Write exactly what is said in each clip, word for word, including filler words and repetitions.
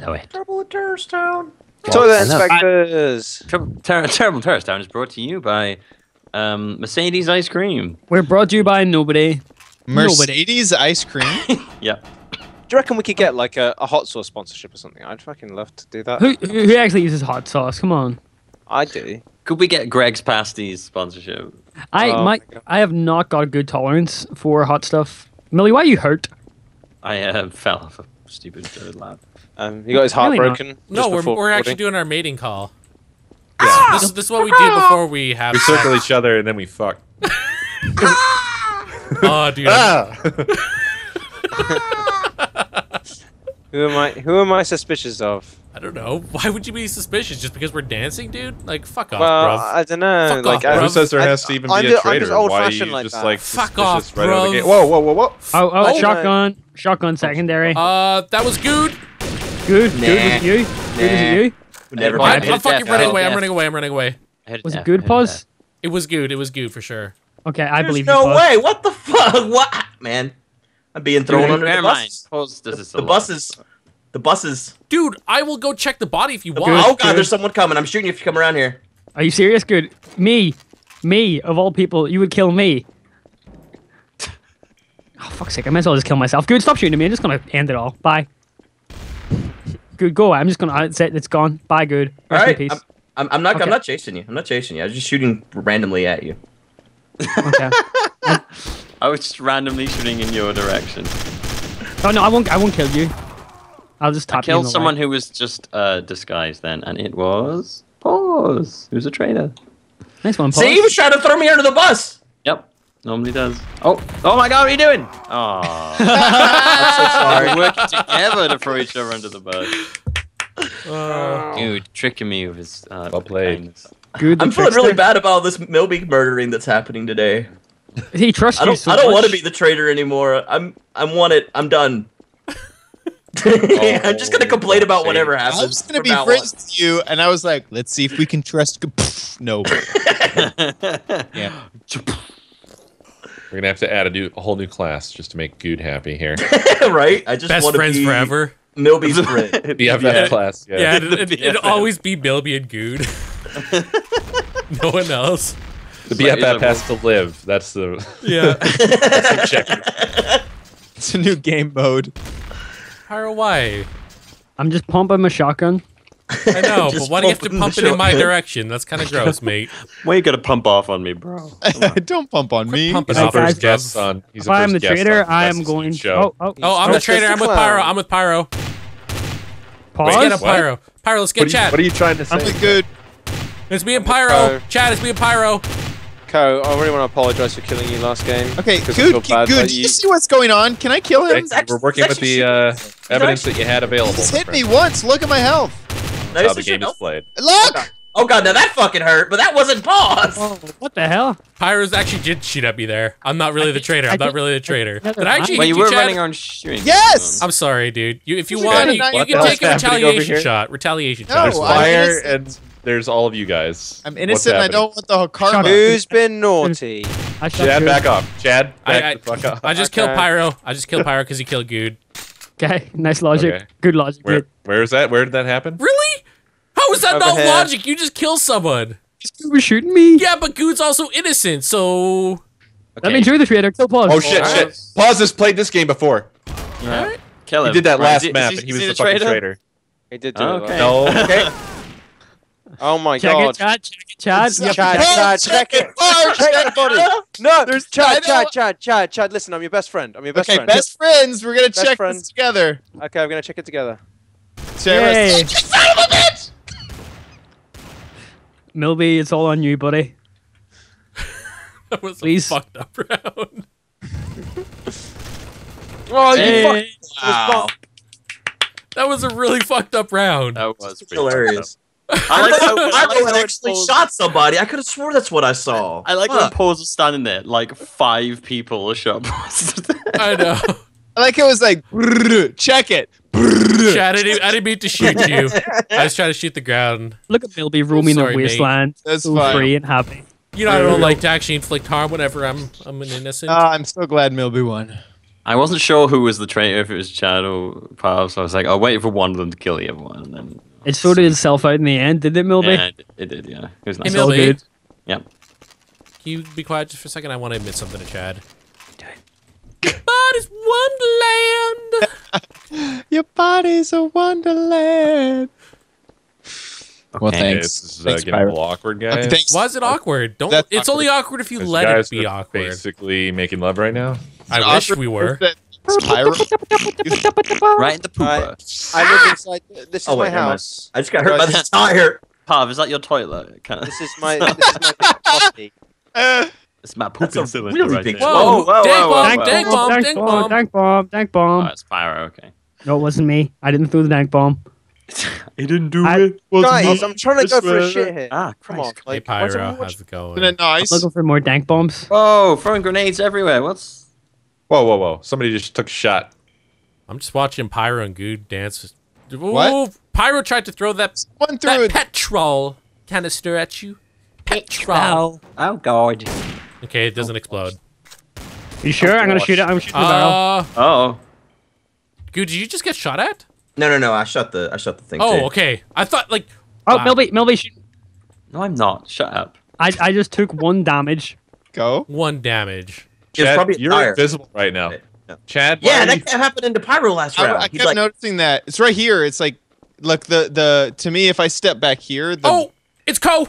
Hello, Ed. Trouble in Terrorist Town. Yes. Toilet inspectors. I, Trouble, ter Terrible Terrorist Town is brought to you by um, Mercedes Ice Cream. We're brought to you by nobody. Mercedes nobody. Ice Cream? Yep. Do you reckon we could get like a, a hot sauce sponsorship or something? I'd fucking love to do that. Who, who actually uses hot sauce? Come on. I do. Could we get Greg's Pasties sponsorship? I oh, my, my I have not got a good tolerance for hot stuff. Millie, why are you hurt? I uh, fell off a stupid lab. Um, you got his heart broken. No, we're we're boarding. actually doing our mating call. Yeah. Ah! This, this is what we do before we have. We sex. circle each other and then we fuck. Oh, dude. Ah! Who am I? Who am I suspicious of? I don't know. Why would you be suspicious? Just because we're dancing, dude? Like, fuck off, well, bruv. I don't know. Fuck like, off, Who says there has I, to even I'm be just, a traitor? Why are you like just that. like fuck off, right out of the gate? Whoa, whoa, whoa, whoa! Oh, oh, oh shotgun, no. shotgun, secondary. Uh, that was good. Good, nah. good was you. Nah. Good was you. Never I, mind. I'm fucking running away. I'm running away. I'm running away. Was it good, Pause? It was good. It was good for sure. Okay, I There's believe. There's no way. What the fuck? What, man? I'm being thrown Dude, under the bus. The, the buses. The buses. Dude, I will go check the body if you want. Good, oh, God, good. There's someone coming. I'm shooting you if you come around here. Are you serious? Good. Me. Me, of all people. You would kill me. Oh, fuck's sake. I might as well just kill myself. Good, stop shooting at me. I'm just going to end it all. Bye. Good, go. I'm just going to... It's, it's gone. Bye, good. Rest all right. In peace. I'm, I'm, not, okay. I'm not chasing you. I'm not chasing you. I was just shooting randomly at you. Okay. I'm, I was just randomly shooting in your direction. Oh no, I won't. I won't kill you. I'll just tap I you killed in the someone light. who was just uh, disguised then, and it was Pause. Who's a traitor? Nice one, Pause. See, he was trying to throw me under the bus. Yep, normally does. Oh, oh my God, what are you doing? Oh, I'm so sorry. We're working together to throw each other under the bus. Oh. Dude, tricking me with his. Uh, well played. Good I'm feeling really bad about all this Millbee murdering that's happening today. He trusts you. I don't, so I don't want to be the traitor anymore. I'm, I'm wanted. I'm done. Oh, I'm just gonna complain about whatever happens. I was gonna be friends with you, and I was like, let's see if we can trust. No. Yeah. We're gonna have to add a new, a whole new class just to make Good happy here. Right? I just best want to friends be forever. Millbee's friend. B F F yeah. class. Yeah. yeah it'd, it'd, it'd always be Millbee and Good. No one else. The B F F has to live. That's the yeah. That's the it's a new game mode. Why? I'm just pumping my shotgun. I know, but why do you have to pump it in my direction? That's kind of gross, mate. Why you gotta pump off on me, bro? On. Don't pump on Quit me. Pumping off first guest on. He's if I am the traitor, I am going. Oh, oh, oh, I'm the traitor. I'm with Pyro. I'm with Pyro. Pause. Let's get a Pyro. Pyro, let's get Chad. What are you trying to say? I'm good. It's me and Pyro. Chad, it's me and Pyro. Co, I really want to apologize for killing you last game. Okay, Good, Good, you. you see what's going on? Can I kill him? Actually, we're working with the uh, evidence that you had available. Just hit me once. Look at my health. That's how the game is played. Look! Oh, God, now that fucking hurt, but that wasn't Pause. Oh, what the hell? Pyros actually did shoot at me there. I'm not really the traitor. I'm not really the traitor. Did I actually hit you, Chad? Well, you were running on shooting. Yes! I'm sorry, dude. You, if you want, you, you can take a retaliation shot. Retaliation shot. There's fire and... There's all of you guys. I'm innocent and I don't want the karma. Who's been naughty? I Chad, back off. Chad, back I, I, the fuck off. I just okay. killed Pyro. I just killed Pyro because he killed Good. Okay, nice logic. Okay. Good logic. Where, where is that? Where did that happen? Really? How was that not logic? You just killed someone. Good was shooting me? Yeah, but Good's also innocent, so... Okay. Let me enjoy the traitor. Kill Pause. Oh, shit, right. shit. Pause has played this game before. All right. Kill him. He did that last right. map, and he was the, the fucking traitor. He did do oh, okay. it. No. Okay. Oh my check God! It, Chad, check it, Chad, Chad, Chad, check it! Check that body! No, there's Chad, Chad, Chad, Chad, Chad. Listen, I'm your best friend. I'm your best okay, friend. Okay, best friends. We're gonna best check friend. this together. Okay, we're gonna check it together. Hey, you son of a bitch! Millbee, it's all on you, buddy. That was Please. a fucked up round. Oh, hey. you fucked wow. That was a really fucked up round. That was hilarious. I like how I like actually Pause. shot somebody. I could have swore that's what I saw. I like huh. when Pause was standing there, like five people shot Pause. I know. I like it was like, check it. Chad, I didn't, I didn't mean to shoot you. I was trying to shoot the ground. Look at Millbee roaming the wasteland. That's so fine. Free and happy. You know, I don't like to actually inflict harm whenever I'm I'm an innocent. Uh, I'm so glad Millbee won. I wasn't sure who was the traitor, if it was Chad or Pav, so I was like, I'll wait for one of them to kill the other one. And then it sorted itself out in the end, did it, Millbee? Yeah, it, it did, yeah. It was nice. Hey, all good. Yeah. Can you be quiet just for a second? I want to admit something to Chad. Do it. Your body's wonderland! Your body's a wonderland! Okay. Well, thanks. This is uh, thanks, getting pirate. A little awkward, guys. Uh, Why is it awkward? Don't. That's it's awkward. Only awkward if you let guys it be awkward. Basically making love right now. I wish we were. Right in the pooper. I live inside. This is oh, wait, my house. I just got hurt by the tire. Pav, is that your toilet? Kind of. This is my. This is my property. Uh, it's my pooping cylinder. Really right big. Whoa! Whoa! Whoa! Dank bomb! Dank bomb! Dank bomb! Dank bomb! That's Pyro. Okay. No, it wasn't me. I didn't throw the dank bomb. He didn't do I, it. Well, guys, I'm trying to go for a shit hit. Ah, come on. Hey, Pyro, how's it going? Isn't it nice? I'm looking for more dank bombs. Whoa, throwing grenades everywhere. What's... Whoa, whoa, whoa. Somebody just took a shot. I'm just watching Pyro and Goo dance. Ooh, what? Pyro tried to throw that, that petrol canister at you. Petrol. Oh, God. Okay, it doesn't oh, explode. You sure? Oh, I'm going to shoot it. I'm going to shoot the barrel. Uh oh. Goo, did you just get shot at? No, no, no! I shot the I shot the thing. Oh, too. Okay. I thought like. Oh, wow. Millbee, Millbee, shoot! No, I'm not. Shut up. I I just took one damage. Go. One damage. Chad, probably you're fire. Invisible right now, no. Chad. Yeah, that kept happening to Pyro last I, round. I kept He's like, noticing that. It's right here. It's like, look the the to me if I step back here. The... Oh, it's Co.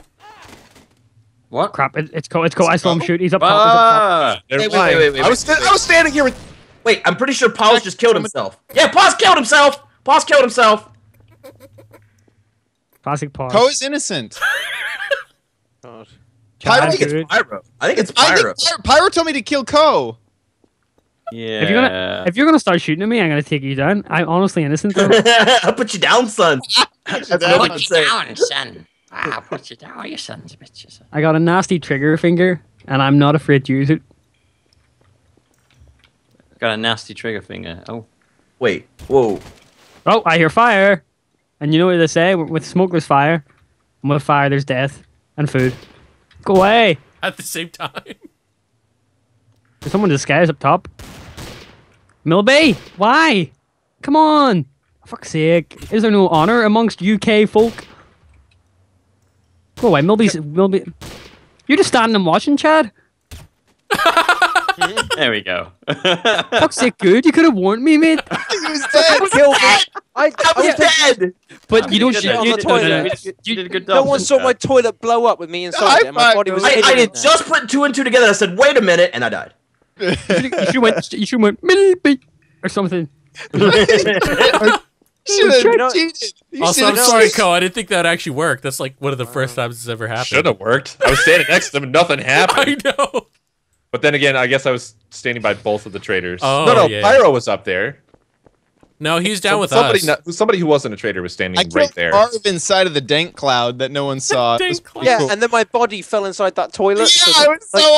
What? Crap! It, it's Co. It's Co. It's I saw Co? Him shoot. He's up top. Ah, he's up top. Hey, wait, wait, wait, wait, I was wait. I was standing here with. Wait, I'm pretty sure Paul's just killed himself. Yeah, Paul's killed himself. Pause killed himself. Classic pause. Ko is innocent. God. Pyro, I think it's Pyro. I think it's Pyro. I think Pyro told me to kill Ko. Yeah. If you're gonna if you're gonna start shooting at me, I'm gonna take you down. I'm honestly innocent though. I'll put you down, son. That's what I'm put you down, son. I'll put you down, you sons of bitches. I got a nasty trigger finger, and I'm not afraid to use it. Got a nasty trigger finger. Oh. Wait. Whoa. Oh, I hear fire, and you know what they say: with smoke there's fire, and with fire there's death and food. Go away! At the same time. There's someone disguised up top. Millbee, why? Come on! Fuck's sake! Is there no honor amongst U K folk? Go away, Millbee's Millbee. You're just standing and watching, Chad. There we go. Fuck's sake, good. You could have warned me, mate. He was dead. Killed me. I, I was dead. But I mean, you don't shit on the toilet. You did a good job. No one saw my toilet blow up with me inside it. My body was I, I did just put two and two together. I said, wait a minute, and I died. You should went. You should went Millbee or something. You should have cheated. Also, I'm sorry, Ko. I didn't think that actually worked. That's like one of the first times it's ever happened. Should have worked. I was standing next to them, and nothing happened. I know. But then again, I guess I was standing by both of the traitors. Oh, no, no, yeah. Pyro was up there. No, he's down so with somebody us. Not, somebody who wasn't a traitor was standing I right there. I killed inside of the dank cloud that no one saw. Dank cloud. Yeah, cool. And then my body fell inside that toilet. Yeah, so that, it was like, so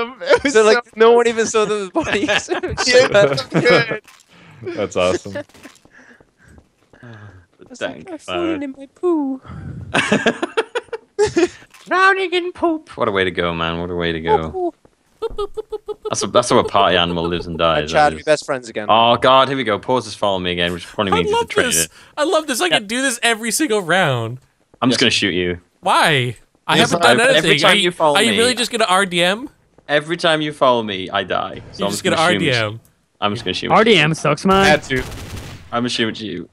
awesome. It was so, like, so no one even saw the body. Yeah, that's good. That's awesome. It's like I've fallen in my poo. Drowning in poop. What a way to go, man. What a way to go. Oh, That's, a, that's how a party animal lives and dies. And Chad, we're best friends again. Oh, God, here we go. Pause is following me again, which probably means it's a traitor. I love this. I yeah. can do this every single round. I'm yes. just going to shoot you. Why? I yes, haven't done anything. Every time are you, you follow are me. Are you really just going to R D M? Every time you follow me, I die. So You're I'm just going to R D M. Assume, I'm just going to shoot R D M you. Sucks, man. I had to. I'm assuming it's you.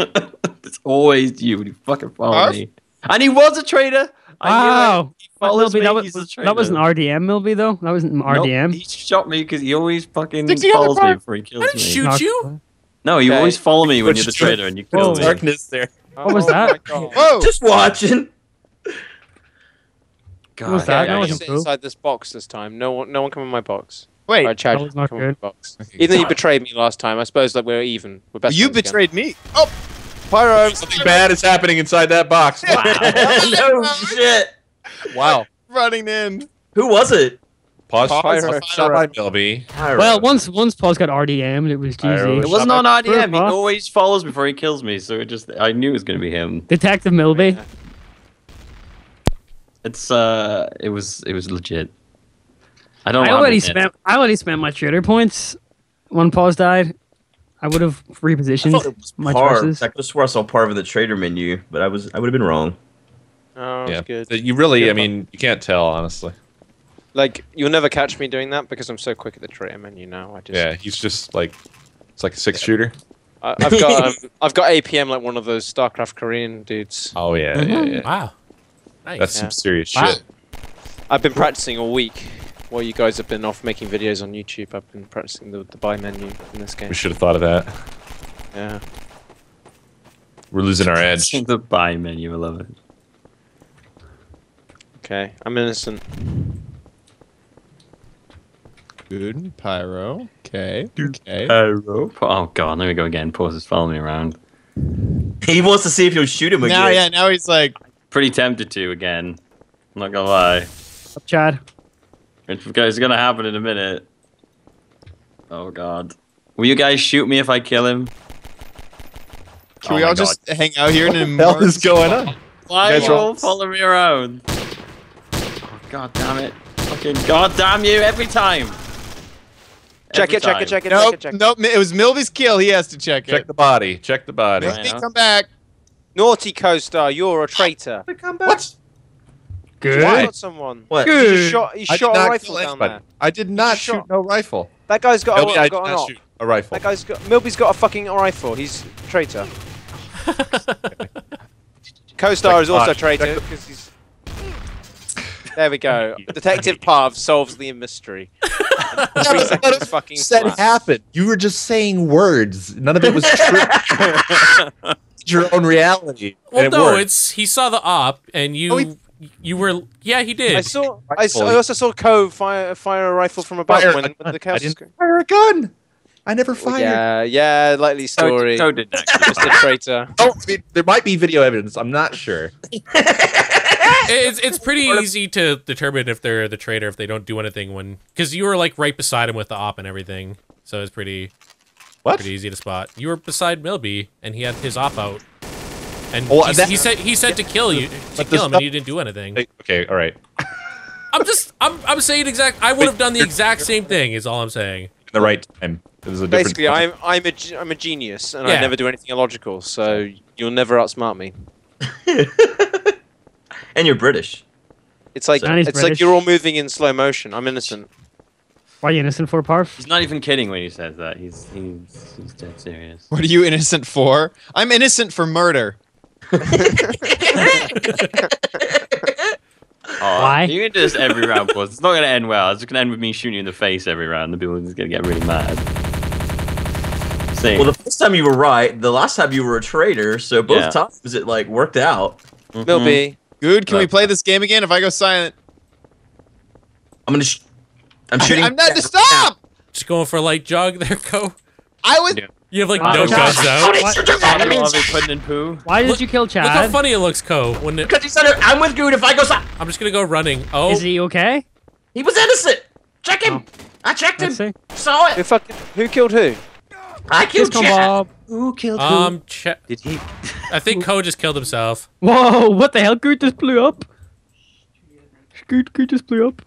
It's always you when you fucking follow huh? me. And he was a traitor. Wow. That, Millbee, that, was, that wasn't R D M, Millbee, though. That wasn't R D M. Nope, he shot me because he always fucking follows me before he kills me. I didn't shoot Knock. you. No, you okay. always follow me when you're the traitor and you kill me. Darkness there. What was that? Whoa. Just watching. God, what was that? I, I, I sit inside this box this time. No one, no one come in my box. Wait, right, Chad, that was not good. Box. Okay. Even though you betrayed me last time, I suppose like we're even. We're best you betrayed again. me. Oh, Pyro! Something bad is happening inside that box. Wow. No shit. Wow. Running in. Who was it? Pause. Pyro. Shot by Millbee. Well, once once Pause got R D M'd, it was G Z. It wasn't on R D M. He always follows before he kills me, so it just I knew it was gonna be him. Detective Millbee. It's uh, it was it was legit. I don't. I already spent I already spent my traitor points when Pause died, I would have repositioned my choices. I could have swore I saw Parv in the trader menu, but I was I would have been wrong. Oh, yeah. Good. You really, good I mean, fun. You can't tell, honestly. Like, you'll never catch me doing that because I'm so quick at the trader menu now. I just yeah, he's just like, it's like a six yeah. shooter. I, I've got um, I've got A P M like one of those StarCraft Korean dudes. Oh yeah, mm-hmm. yeah, yeah. Wow, nice. That's yeah. some serious wow. shit. I've been practicing all week. While you guys have been off making videos on YouTube, I've been practicing the, the buy menu in this game. We should have thought of that. Yeah. We're losing our edge. The buy menu, I love it. Okay, I'm innocent. Good pyro. Okay. Good okay. pyro. Oh god, there we go again. Pause is following me around. He wants to see if you'll shoot him again. Now, yeah, now he's like pretty tempted to again. I'm not gonna lie. Up, Chad. It's gonna happen in a minute. Oh god. Will you guys shoot me if I kill him? Can oh we all god. just hang out here and in What the hell is going on? Why all follow me around? Oh god damn it. Fucking god damn you every time. Check every it, time. check it, check it, nope, check it, check it. Nope, it was Millby's kill, he has to check, check it. Check the body, check the body. Right, come back. Naughty Co-Star, you're a traitor. Come back. What? Good. You shot someone. What? Good. You shot, you shot a rifle down there. I did not shoot no rifle. That guy's got, Milby, a, I got did an not shoot a rifle. That guy's got. Milby's got a fucking rifle. He's a traitor. Co-Star is also a traitor because he's. There we go. Detective Parv solves the mystery. Three seconds fucking. That happened. You were just saying words. None of it was true. Your own reality. Well, no, worked. it's he saw the op and you. Oh, You were, yeah, he did. I saw. I, saw, I also saw Cove fire fire a rifle from above fire, when, when the couch. I didn't was... fire a gun. I never fired. Yeah, yeah, likely story. Cove did not. Just a traitor. Oh, I mean, there might be video evidence. I'm not sure. it's it's pretty easy to determine if they're the traitor if they don't do anything when because you were like right beside him with the op and everything, so it's pretty. What? Pretty easy to spot. You were beside Millbee and he had his op out. And well, that, he said he said yeah, to kill you, to kill him, and you didn't do anything. Okay, all right. I'm just, I'm, I'm saying exact. I would have done the exact same thing. Is all I'm saying. In the right time. It was a Basically, I'm, I'm a, I'm a genius, and yeah. I never do anything illogical. So you'll never outsmart me. And you're British. It's like, so, it's British. like you're all moving in slow motion. I'm innocent. Why are you innocent for, Parv? He's not even kidding when he says that. He's, he's, he's dead serious. What are you innocent for? I'm innocent for murder. Oh, why? You can do this every round, Pause. It's not going to end well. It's just going to end with me shooting you in the face every round. The people are just going to get really mad. Same. Well, the first time you were right. The last time you were a traitor. So both yeah. times it like worked out. Mm-hmm. Millbee. Good. Can but, we play this game again? If I go silent, I'm going to. Sh I'm shooting. I, I'm not to stop. Just going for a light jog there, Co. I was. Yeah. You have like oh, no guns out. Why did you kill Chad? Look how funny it looks, Co. When it... Because he said, "I'm with Good. If I go, I'm just gonna go running." Oh, is he okay? He was innocent. Check him. Oh. I checked Let's him. See. Saw it. Who fucking? Who killed who? I killed Chad. Bob. Who killed who? Um, Chad. Did he? I think Co just killed himself. Whoa! What the hell? Good just blew up. Good, Good just blew up.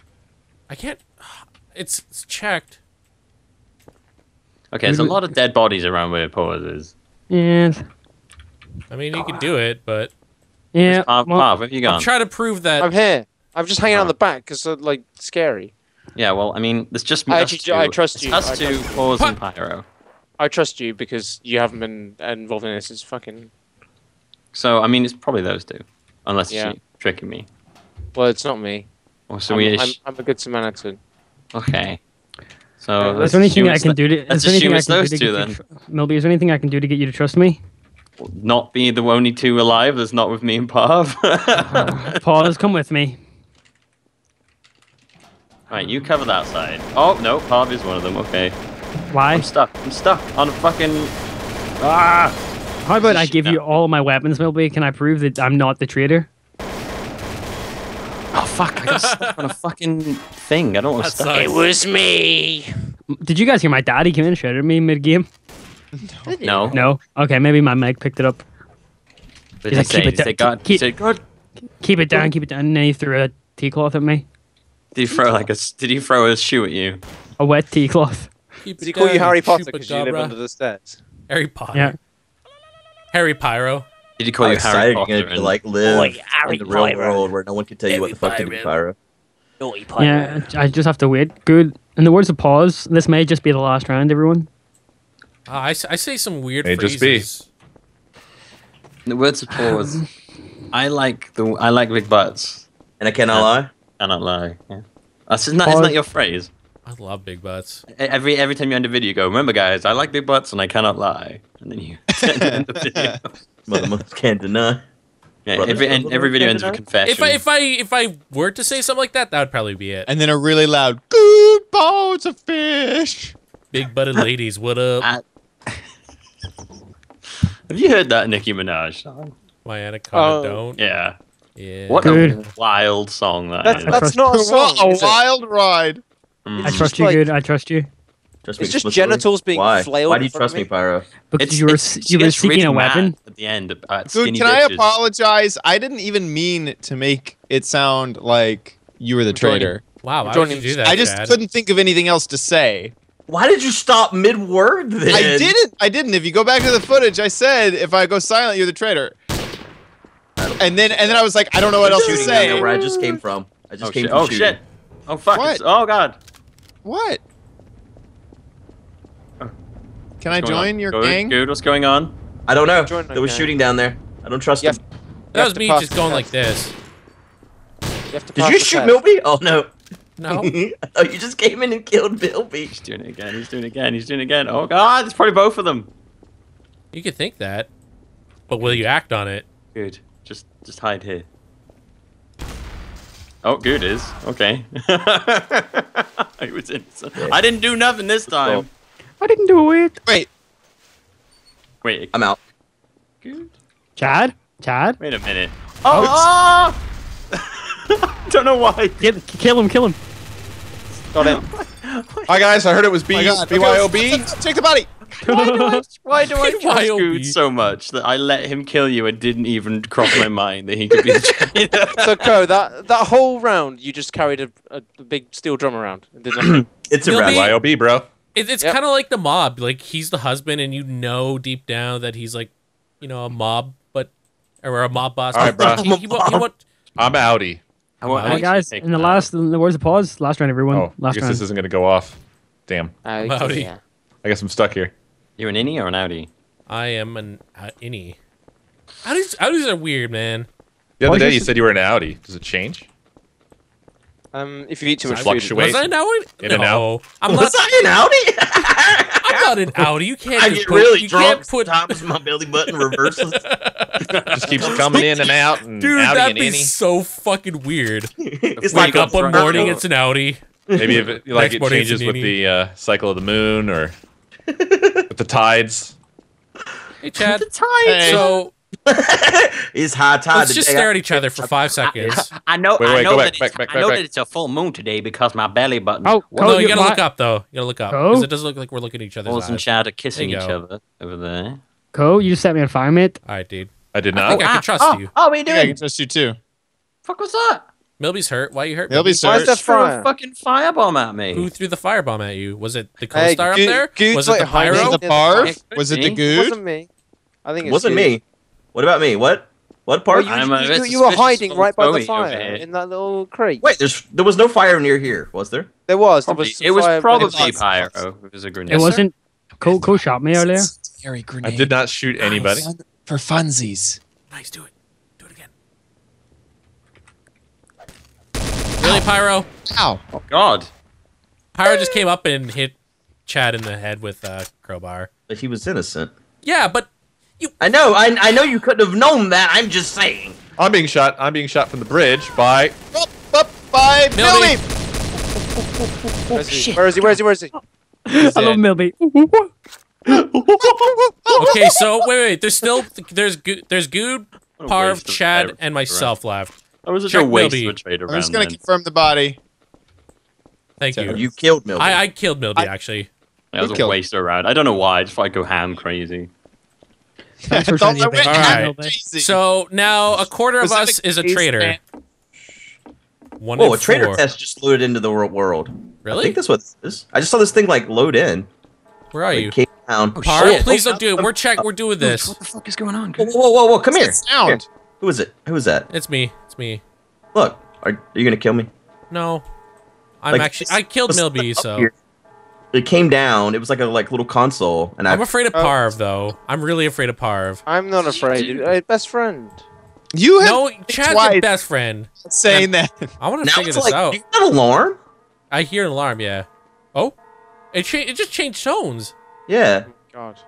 I can't. It's, it's checked. Okay, there's a lot of dead bodies around where Pause is. Yeah. I mean, you could do it, but... Yeah. Parv, well, where have you gone? I'm trying to prove that... I'm here. I'm just hanging out oh. the back, because they're, like, scary. Yeah, well, I mean, it's just me. I, actually, two. I trust you. Us two, Pause and Pyro. I trust you, because you haven't been involved in this. It's fucking... So, I mean, it's probably those two. Unless yeah. you're tricking me. Well, it's not me. Well, so I'm, we I'm, I'm a good Samaritan. Okay. So that's the only thing I can do to. That's the only those two then. Millbee, is there anything I can do to get you to trust me? Well, not be the only two alive that's not with me and Parv. uh, Pause, come with me. Alright, you cover that side. Oh no, Parv is one of them. Okay. Why? I'm stuck. I'm stuck on a fucking. Ah. How about I give you all my weapons, Millbee? Can I prove that I'm not the traitor? Oh fuck, I got stuck on a fucking thing. I don't want to stop. It was me. Did you guys hear my dad? He came in and shouted at me mid-game? No. No? Okay, maybe my mic picked it up. But he's like, keep it down. Keep it down, keep it down. And then he threw a tea cloth at me. Did he throw like a, did he throw a shoe at you? A wet tea cloth. Did he call you Harry Potter because you live under the stairs? Harry Potter. Yeah. Harry Pyro. Did he call oh, you Harry Potter? You're gonna, like, live oh, like Harry in the real Pyro. world where no one can tell Harry you what the fuck Pyro. to do, Pyro. Naughty Pyro. Yeah, I just have to wait. Good. In the words of Pause, this may just be the last round, everyone. Uh, I, I say some weird may phrases. Just be. In the words of Pause, um, I like the I like big butts. And I cannot lie. Cannot lie. Yeah. That's not, Pause. It's not your phrase. I love big butts. Every every time you end a video, you go, remember guys, I like big butts and I cannot lie. And then you end the video. Mother can't deny. Yeah, Brother, every and every video ends with confession. If I if I if I were to say something like that, that would probably be it. And then a really loud good bones of fish. Big butted ladies, what up? I... Have you heard that Nicki Minaj song? My anaconda oh. don't. Yeah. Yeah. What good. a wild song that that's, is. That's not a song. What a wild ride. Mm. I trust you, like, dude. I trust you. Trust it's me, just literally. genitals being Why? flailed. Why do you trust me, Pyro? Because you were, it's, you were seeking really a weapon. At the end, uh, dude, can ditches. I apologize? I didn't even mean to make it sound like you were the traitor. Wow, I didn't do that. I just Dad. couldn't think of anything else to say. Why did you stop mid-word then? I didn't. I didn't. If you go back to the footage, I said if I go silent, you're the traitor. And then, and then I was like, I don't know what else to say. I know where I just came from. I just oh, came shit. from Oh shooting. shit! Oh fuck! What? Oh god! What? Can I join on? your Go, gang? Dude, what's going on? I don't know. There was gang. shooting down there. I don't trust you him. To, that was me just going like this. You Did you shoot Millbee? Oh no. No. Oh, you just came in and killed Millbee. He's doing it again. He's doing it again. He's doing it again. Oh god! It's probably both of them. You could think that, but will you act on it? Good. Just, just hide here. Oh, good is okay. I was innocent. I didn't do nothing this time. I didn't do it. Wait, wait. I'm out. Good. Chad, Chad. Wait a minute. Oh! oh. I don't know why. Get, kill him! Kill him! Got him. Hi guys, I heard it was B. Oh B Y O B. Take the body. Why do I, why do I trust Good so much that I let him kill you and didn't even cross my mind that he could be the traitor? So, Crow, that, that whole round, you just carried a, a, a big steel drum around. And did nothing. It's a B Y O B, bro. It, it's yep. kind of like the mob. Like, he's the husband, and you know deep down that he's, like, you know, a mob, but, or a mob boss. All right, bro. He, he, he want, he want... I'm outie. All right, guys, in the last, in the words of Pause, last round, everyone. Oh, last I guess round. This isn't going to go off. Damn. I'm outie. Yeah. I guess I'm stuck here. You an innie or an outie? I am an uh, innie. Outies, outies are weird, man. The other oh, day you said you were an outie. Does it change? Um, if you eat too much food. Was I an outie? In no. and out. I'm was not, I an outie? I'm not an outie. You can't. I get put, really you drunk. Can't put times my belly button reverses. Just keeps coming in and out. And Dude, outie that'd and be innie. so fucking weird. It's Wake like up one morning, door. it's an outie. Maybe if it, like it changes with the uh, cycle of the moon or. With the tides. Hey, Chad. With the tides. Hey. So it's high tide. Let's just stare at each other for five seconds. I, I know. Wait, wait, I know, that, back, it's, back, I know back, that it's a full moon today because my belly button. Oh, well, no, you gotta look up though. You gotta look up because it doesn't look like we're looking at each other's Paul's eyes. And Chad are kissing each other over there. Co, you just set me on fire, mate. All right, dude. I did not. I think oh, I can ah, trust oh, you. Oh, we do. I can trust you too. Fuck, what's up? Millby's hurt. Why are you hurt? Millby's hurt. Why is that threw a fucking firebomb at me? Who threw the firebomb at you? Was it the co-star hey, up there? Goot, was it the pyro? The barf? Was it the Goot? It wasn't me. I think it wasn't Goot. me. What about me? What? What part? Well, you, you, you were hiding right by the fire in that little creek. Wait, there's there was no fire near here, was there? There was. There was it was fire, probably pyro. Oh, it was a grenade. It wasn't. Co Co shot me earlier. Scary grenade. I did not shoot anybody. For funsies. Nice, do it. Really, Pyro? Ow. Oh, God. Pyro just came up and hit Chad in the head with a uh, crowbar. But he was innocent. Yeah, but you... I know. I, I know you couldn't have known that. I'm just saying. I'm being shot. I'm being shot from the bridge by... Up, up, by Millbee! Millbee. Where, is he? Where is he? Where is he? Where is he? He's I love Millbee. Okay, so, wait, wait. There's still... There's Good, there's Good Parv, Chad, and myself left. I was a waste of a trade around. I'm just gonna then. confirm the body. Thank so you. You killed Millbee. I, I killed Millbee actually. I was a waste of a round. I don't know why. I just like go ham crazy. I I went All ham right. crazy. So now a quarter of us is a traitor. One Whoa, a trader four. test just loaded into the world. Really? I think that's what this is. I just saw this thing like load in. Where are like, you? Cape Town. Oh, Par, shit. Please don't do it. We're check. We're doing this. What the fuck is going on? Whoa, whoa, whoa, whoa! Come here. Sound. Here. Who is it? Who is that? It's me. It's me. Look, are, are you gonna kill me? No, I'm like, actually. I killed Millbee, so. Here. It came down. It was like a like little console, and I'm I, afraid of oh. Parv though. I'm really afraid of Parv. I'm not afraid. Dude. I, best friend. You have no Chad's your best friend. Saying I'm, that. I want to figure this like, out. Is that an alarm? I hear an alarm. Yeah. Oh, it cha it just changed tones. Yeah. Oh God.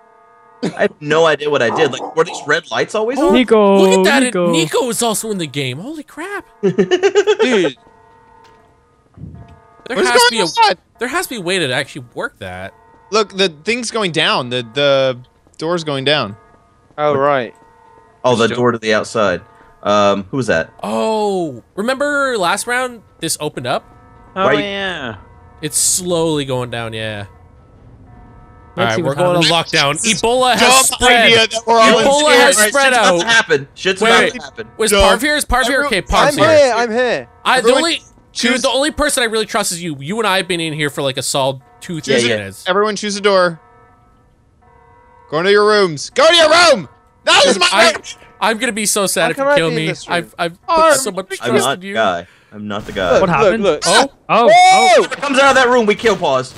I have no idea what I did. Like, were these red lights always on? Nico. Look at that. Nico, Nico is also in the game. Holy crap. Dude. There What's has going to be a, there has to be a way to actually work that. Look, the thing's going down. The the door's going down. Oh right. Oh, the door to the outside. Um, who was that? Oh, remember last round? This opened up. Oh right. yeah. It's slowly going down. Yeah. All right, we're going to lockdown. Ebola has spread. Ebola has spread out. What's happened? Shit's about to happen. Was Parv here? Is Parv here? Okay, Parv's here. I'm here. I'm here. I the only. Dude, the only person I really trust is you. You and I have been in here for like a solid two, three yeah, yeah. minutes. Everyone choose a door. Go into your rooms. Go to your room! That is my I, room! I'm gonna be so sad if you kill me. I've, I've put so much trust I'm not in you. Guy. I'm not the guy. What happened? Look, look. Oh, oh, oh. If it comes out of that room, we kill Pause.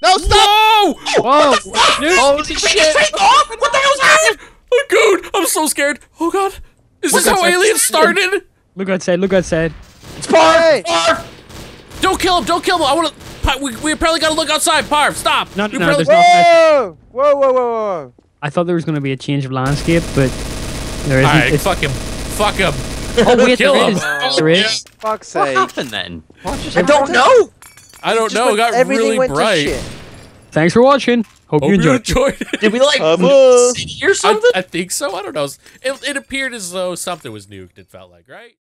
No, stop! No! Oh, whoa! What the fuck? Dude, holy shit. Off? What the hell's happening? Oh, God. I'm so scared. Oh, God. Is look this outside. How aliens started? Look outside. Look outside. It's Parv! Hey. Parv! Don't kill him! Don't kill him! I want to. We, we apparently gotta look outside. Parv, stop! No, no, no there's whoa! Whoa! Whoa! Whoa! Whoa! I thought there was gonna be a change of landscape, but there isn't. All right, it's... fuck him! Fuck him! Oh wait, kill there him! Is. Oh, there is. is. Fuck's sake! What happened then? What I don't know. I don't know. It got really bright. Thanks for watching. Hope, Hope you enjoyed. You enjoyed it. Did we like um, uh, see or something? I, I think so. I don't know. It, it appeared as though something was nuked. It felt like, right?